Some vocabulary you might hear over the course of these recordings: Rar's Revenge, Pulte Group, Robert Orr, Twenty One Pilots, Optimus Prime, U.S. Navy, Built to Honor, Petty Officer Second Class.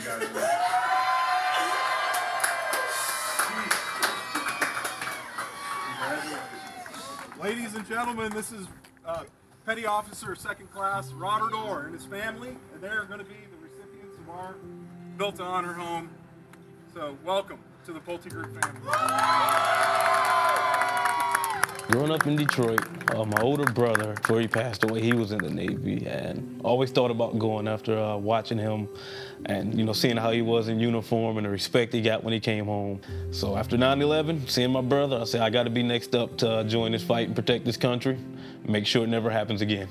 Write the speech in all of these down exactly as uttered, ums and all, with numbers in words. you guys were. Congratulations. Ladies and gentlemen, this is uh, Petty Officer Second Class Robert Orr and his family, and they're going to be the recipients of our Built to Honor home. So welcome to the Pulte Group family. Growing up in Detroit, uh, my older brother, before he passed away, he was in the Navy, and always thought about going after uh, watching him and, you know, seeing how he was in uniform and the respect he got when he came home. So after nine eleven, seeing my brother, I said, I got to be next up to uh, join this fight and protect this country, make sure it never happens again.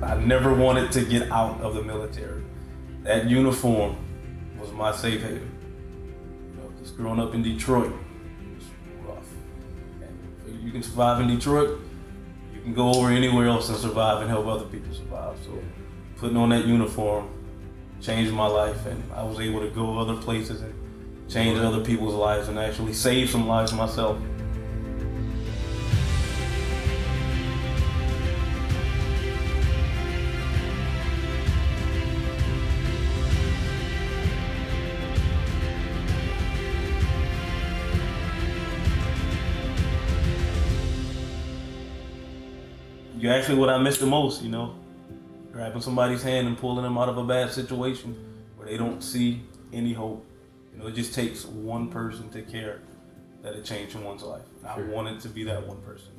I never wanted to get out of the military. That uniform was my safe haven. You know, just growing up in Detroit, it was rough. And if you can survive in Detroit, you can go over anywhere else and survive and help other people survive. So putting on that uniform changed my life, and I was able to go other places and change other people's lives and actually save some lives myself. You're actually what I miss the most, you know, grabbing somebody's hand and pulling them out of a bad situation where they don't see any hope. You know, it just takes one person to care that it changed someone's life. Sure. I wanted to be that one person.